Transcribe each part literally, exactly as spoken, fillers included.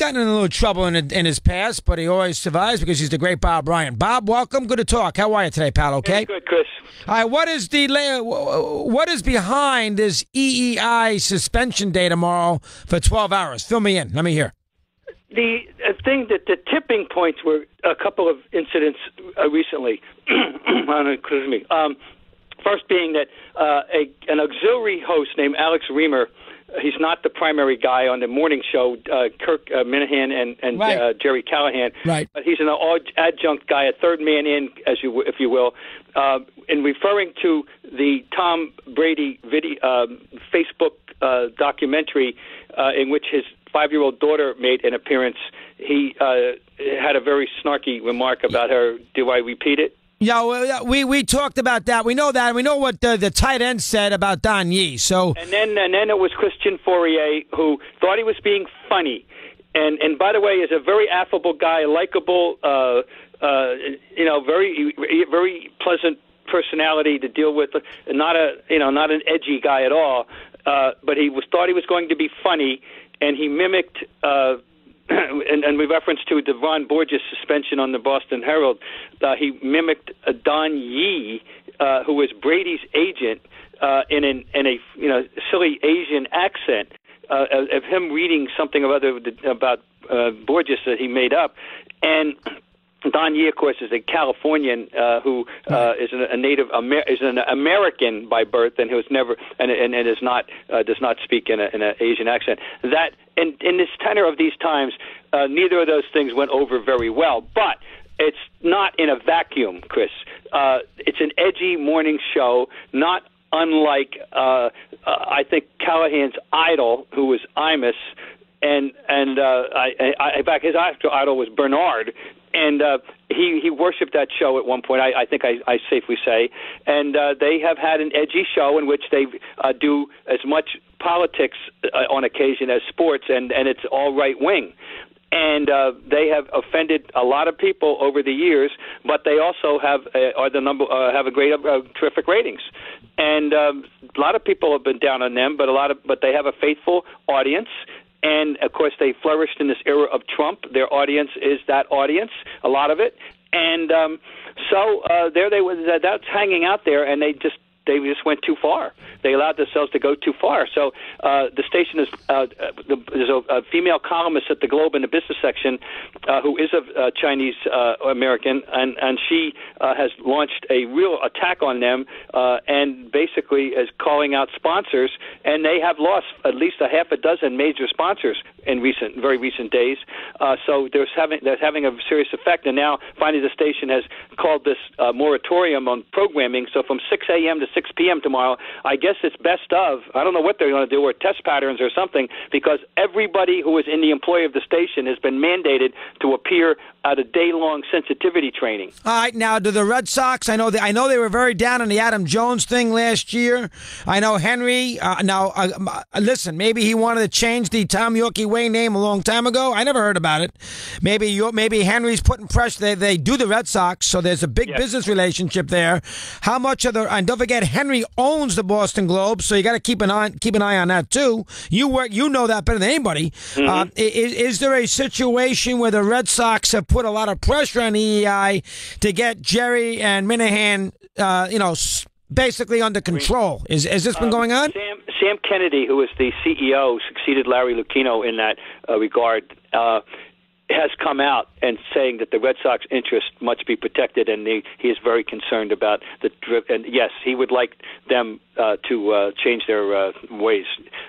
gotten in a little trouble in, in his past, but he always survives because he's the great Bob Ryan. Bob, welcome. Good to talk. How are you today, pal? Okay. It's good, Chris. All right. What is the what is behind this W E E I suspension day tomorrow for twelve hours? Fill me in. Let me hear. The thing that the tipping points were a couple of incidents uh, recently. Excuse me. Um, first being that uh, a, an auxiliary host named Alex Reamer, he's not the primary guy on the morning show, uh, Kirk uh, Minihane and, and right. uh, Gerry Callahan, right. but he's an adjunct guy, a third man in, as you if you will, uh, in referring to the Tom Brady video, uh, Facebook uh, documentary uh, in which his five-year-old daughter made an appearance. He uh, had a very snarky remark about her. Do I repeat it? Yeah, well, we we talked about that. We know that. We know what the, the tight end said about Don Yee. So and then and then it was Christian Fauria, who thought he was being funny, and and by the way, is a very affable guy, likable, uh, uh, you know, very very pleasant personality to deal with. Not a you know not an edgy guy at all, uh, but he was thought he was going to be funny. And he mimicked, uh, and, and we reference to the Ron Borges suspension on the Boston Herald. Uh, he mimicked uh, Don Yee, uh, who was Brady's agent, uh, in an in a you know silly Asian accent uh, of him reading something or other about uh, Borges that he made up, and. Don Yee, of course, is a Californian uh, who uh, is a native Amer is an American by birth, and who is never and and, and is not uh, does not speak in an in a Asian accent. That in in this tenor of these times, uh, neither of those things went over very well. But it's not in a vacuum, Chris. Uh, it's an edgy morning show, not unlike uh, uh, I think Callahan's idol, who was Imus, and and uh, I, I, in fact, his actual idol was Bernard. And uh, he, he worshipped that show at one point, I, I think I, I safely say. And uh, they have had an edgy show in which they uh, do as much politics uh, on occasion as sports, and, and it's all right-wing. And uh, they have offended a lot of people over the years, but they also have uh, are the number uh, have a great, uh, terrific ratings, and um, a lot of people have been down on them. But a lot of but they have a faithful audience. And, of course, they flourished in this era of Trump. Their audience is that audience, a lot of it. And um, so uh, there they were, that's hanging out there, and they just they just went too far. They allowed themselves to go too far. So uh, the station is uh, the, there's a, a female columnist at the Globe in the business section uh, who is a, a Chinese uh, American, and, and she uh, has launched a real attack on them uh, and basically is calling out sponsors, and they have lost at least a half a dozen major sponsors in recent, very recent days. Uh, so there's having that's having a serious effect, and now finally the station has called this uh, moratorium on programming. So from six a m to six p m tomorrow, I guess it's best of. I don't know what they're going to do, or test patterns or something, because everybody who is in the employ of the station has been mandated to appear at a day-long sensitivity training. All right, now do the Red Sox? I know they, I know they were very down on the Adam Jones thing last year. I know Henry. Uh, now, uh, listen, maybe he wanted to change the Tom Yawkey Way name a long time ago. I never heard about it. Maybe you, maybe Henry's putting pressure. They they do the Red Sox, so there's a big yes. business relationship there. How much of the and don't forget, Henry owns the Boston Globe, so you got to keep an eye keep an eye on that too. You work, you know that better than anybody. Mm-hmm. uh, is, is there a situation where the Red Sox have put a lot of pressure on W E E I to get Gerry and Minihane, uh, you know, basically under control? Is has this been um, going on? Sam, Sam Kennedy, who is the C E O, succeeded Larry Lucchino in that uh, regard. Uh, has come out and saying that the Red Sox interest must be protected, and he, he is very concerned about the drip. And yes, he would like them uh, to uh, change their uh, ways.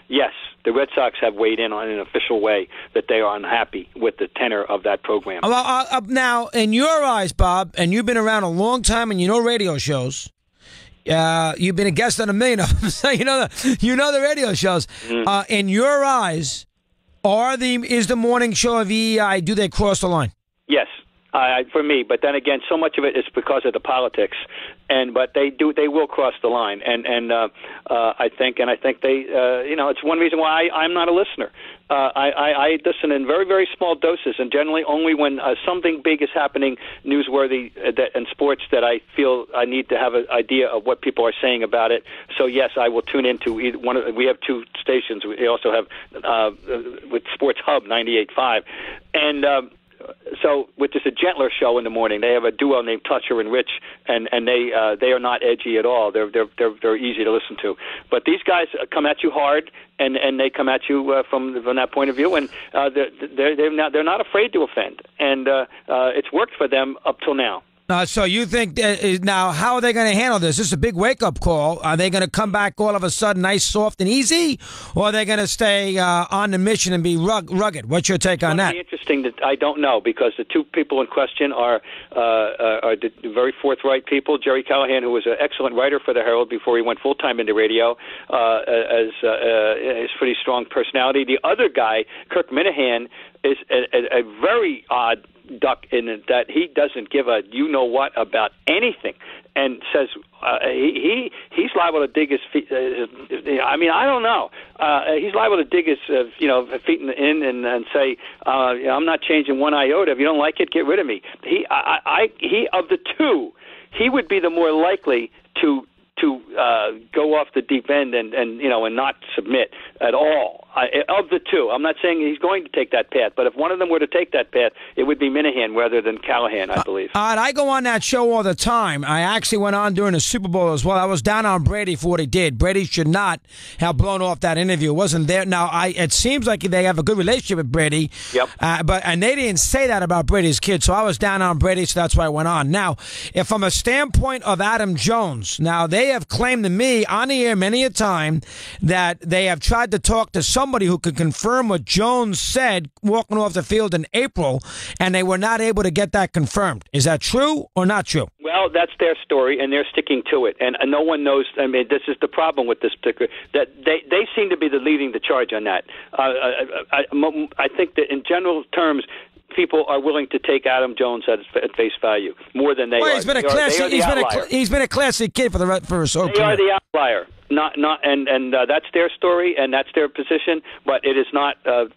Yes, the Red Sox have weighed in on an official way that they are unhappy with the tenor of that program. Well, uh, now, in your eyes, Bob, and you've been around a long time and you know radio shows, uh, you've been a guest on a million of them, so you know the, you know the radio shows. Mm. Uh, in your eyes... Are the is the morning show of W E E I, do they cross the line? Yes, uh, for me. But then again, so much of it is because of the politics, and but they do they will cross the line, and and uh, uh, I think and I think they uh, you know it's one reason why I, I'm not a listener. Uh, I, I, I listen in very, very small doses, and generally only when uh, something big is happening, newsworthy uh, that, in sports, that I feel I need to have an idea of what people are saying about it. So yes, I will tune into either one. Of, we have two stations. We also have uh, with Sports Hub ninety-eight point five, and. Um, So, which is a gentler show in the morning. They have a duo named Toucher and Rich, and and they uh, they are not edgy at all. They're they're they're they're easy to listen to. But these guys come at you hard, and, and they come at you uh, from from that point of view, and uh, they're they're not they're not afraid to offend, and uh, uh, it's worked for them up till now. Uh, so you think that, now how are they going to handle this? This is a big wake-up call. Are they going to come back all of a sudden nice, soft, and easy, or are they going to stay uh, on the mission and be rug- rugged? What's your take it's on that? It's interesting that I don't know, because the two people in question are uh, are the very forthright people. Gerry Callahan, who was an excellent writer for the Herald before he went full-time into radio, uh, as uh, uh, his pretty strong personality. The other guy, Kirk Minihane, is a, a, a very odd duck in it, that he doesn't give a you know what about anything, and says uh, he, he he's liable to dig his feet. Uh, I mean, I don't know. Uh, he's liable to dig his uh, you know feet in, in and, and say uh, you know, I'm not changing one iota. If you don't like it, get rid of me. He I, I he of the two, he would be the more likely to. to uh, go off the deep end and, and, you know, and not submit at all. I, of the two, I'm not saying he's going to take that path, but if one of them were to take that path, it would be Minihane rather than Callahan, I believe. Uh, uh, I go on that show all the time. I actually went on during the Super Bowl as well. I was down on Brady for what he did. Brady should not have blown off that interview. It wasn't there. Now, I, it seems like they have a good relationship with Brady. Yep. Uh, but and they didn't say that about Brady's kid, so I was down on Brady, so that's why I went on. Now, if from a standpoint of Adam Jones, now they have claimed to me on the air many a time that they have tried to talk to somebody who could confirm what Jones said walking off the field in April, and they were not able to get that confirmed. Is that true or not true? Well, that's their story, and they're sticking to it, and no one knows. I mean, this is the problem with this particular, that they, they seem to be the leading the charge on that. Uh, I, I, I think that in general terms, people are willing to take Adam Jones at, at face value more than they well, are. He's been a classy, he's been a, he's been a classy kid for the for his whole career. They are the outlier. Not, not, and and uh, that's their story, and that's their position. But it is not. Uh,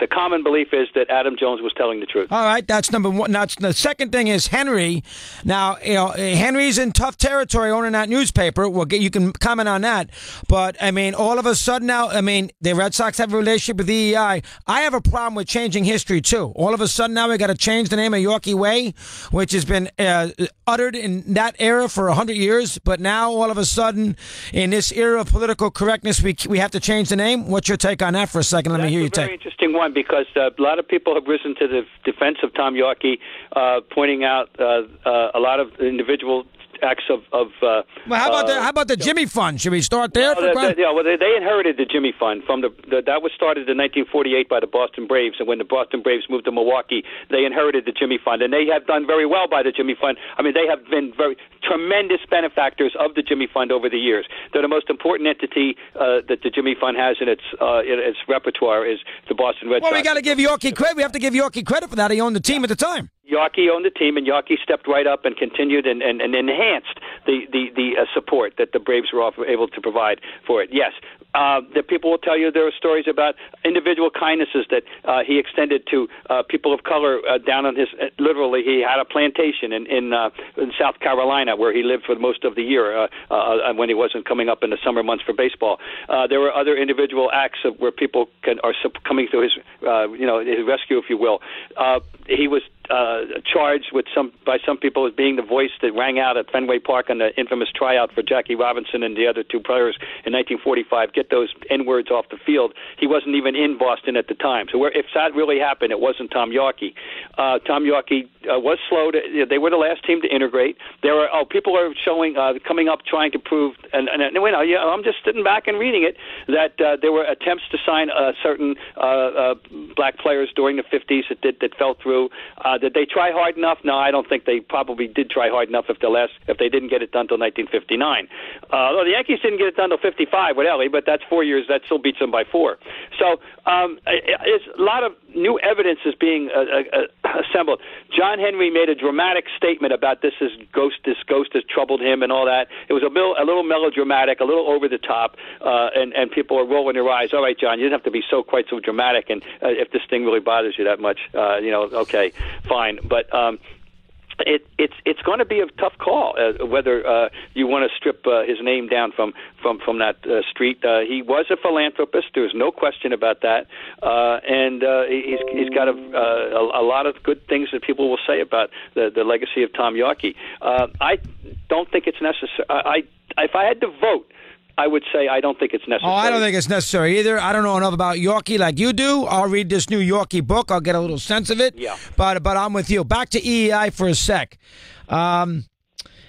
the common belief is that Adam Jones was telling the truth. All right, that's number one. Now, the second thing is Henry. Now, you know, Henry's in tough territory owning that newspaper. Well, you can comment on that. But I mean, all of a sudden now, I mean, the Red Sox have a relationship with the W E E I. I have a problem with changing history too. All of a sudden now, we got to change the name of Yawkey Way, which has been uh, uttered in that era for a hundred years. But now, all of a sudden, in this era of political correctness, we we have to change the name. What's your take on that for a second? Let That's me hear your take. That's a very interesting one, because uh, a lot of people have risen to the defense of Tom Yawkey, uh, pointing out uh, uh, a lot of individual acts of... of uh, well, how about uh, the how about the Jimmy Fund? Should we start there? Well, for the, the, yeah, well, they, they inherited the Jimmy Fund from the, the that was started in nineteen forty-eight by the Boston Braves, and when the Boston Braves moved to Milwaukee, they inherited the Jimmy Fund, and they have done very well by the Jimmy Fund. I mean, they have been very tremendous benefactors of the Jimmy Fund over the years. They're the most important entity uh, that the Jimmy Fund has in its uh, in its repertoire is the Boston Red Sox. Well, we got to give Yawkey credit. We have to give Yawkey credit for that. He owned the team at the time. Yawkey owned the team, and Yawkey stepped right up and continued and, and, and enhanced the, the, the uh, support that the Braves were able to provide for it. Yes, uh, the people will tell you there are stories about individual kindnesses that uh, he extended to uh, people of color uh, down on his uh, – literally, he had a plantation in in, uh, in South Carolina where he lived for most of the year uh, uh, when he wasn't coming up in the summer months for baseball. Uh, there were other individual acts of where people can, are coming to his, uh, you know, his rescue, if you will. Uh, he was – Uh, charged with some by some people as being the voice that rang out at Fenway Park on the infamous tryout for Jackie Robinson and the other two players in nineteen forty-five. Get those N-words off the field. He wasn't even in Boston at the time. So where, if that really happened, it wasn't Tom Yawkey. Uh, Tom Yawkey uh, was slow. To, they were the last team to integrate. There are oh, people are showing uh, coming up trying to prove. And, and, and you know, yeah, I'm just sitting back and reading it that uh, there were attempts to sign uh, certain uh, uh, black players during the fifties that did that fell through. Uh, Uh, did they try hard enough? No, I don't think they probably did try hard enough if the last if they didn't get it done till nineteen fifty-nine. Uh, although the Yankees didn't get it done till fifty-five with Ellie, but that's four years. That still beats them by four. So um, it's a lot of new evidence is being uh, uh, assembled. John John Henry made a dramatic statement about this is ghost, this ghost has troubled him and all that. It was a little, a little melodramatic, a little over the top, uh, and, and people are rolling their eyes. All right, John, you didn't have to be so quite so dramatic, and uh, if this thing really bothers you that much, uh, you know, okay, fine. But um, it, it's it's going to be a tough call uh, whether uh, you want to strip uh, his name down from from from that uh, street. Uh, he was a philanthropist. There's no question about that, uh, and uh, he's he's got a, uh, a a lot of good things that people will say about the, the legacy of Tom Yawkey. Uh, I don't think it's necessary. I, I if I had to vote, I would say I don't think it's necessary. Oh, I don't think it's necessary either. I don't know enough about Yawkey like you do. I'll read this new Yawkey book. I'll get a little sense of it. Yeah. But, but I'm with you. Back to E E I for a sec. Um,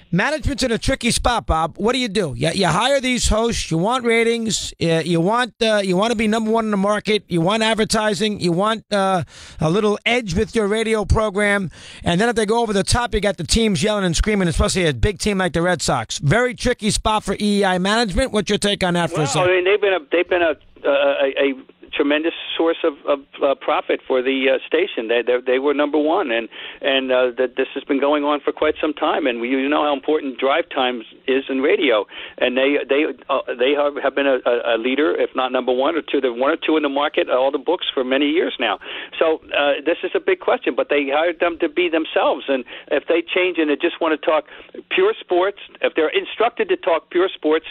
management's in a tricky spot, Bob. What do you do? You, you hire these hosts. You want ratings. You, you want uh, you want to be number one in the market. You want advertising. You want uh, a little edge with your radio program. And then if they go over the top, you got the teams yelling and screaming, especially a big team like the Red Sox. Very tricky spot for E E I management. What's your take on that for well, a second? I mean, they've been a, they've been a, a, a tremendous source of, of uh, profit for the uh, station. They, they they were number one, and and uh, that this has been going on for quite some time. And we, you know how important drive time is in radio. And they they uh, they have been a, a leader, if not number one or two, they're one or two in the market, all the books for many years now. So uh, this is a big question. But they hired them to be themselves. And if they change and they just want to talk pure sports, if they're instructed to talk pure sports,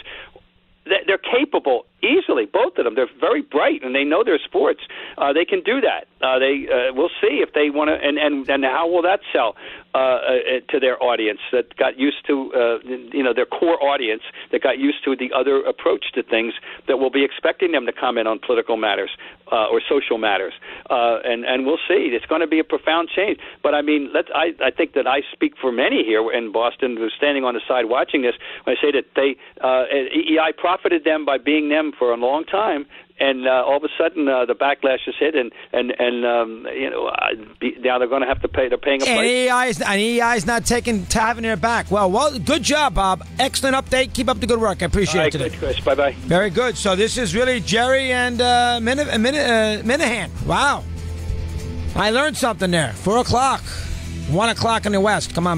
they're capable easily, both of them. They're very bright, and they know their sports. Uh, they can do that. Uh, they uh, we'll see if they want to, and, and, and how will that sell uh, uh, to their audience that got used to, uh, you know, their core audience that got used to the other approach to things that will be expecting them to comment on political matters uh, or social matters. Uh, and, and we'll see. It's going to be a profound change. But, I mean, let's, I, I think that I speak for many here in Boston who are standing on the side watching this when I say that they uh, E E I profited them by being them for a long time, and uh, all of a sudden uh, the backlash is hit, and and and um, you know uh, be, now they're going to have to pay. They're paying a price. And E E I is not taking having their back. Well, well, good job, Bob. Excellent update. Keep up the good work. I appreciate all right, it today. Good, Chris. Bye bye. Very good. So this is really Gerry and uh, Min- Min- uh, Minihane. Wow, I learned something there. Four o'clock, one o'clock in the West. Come on.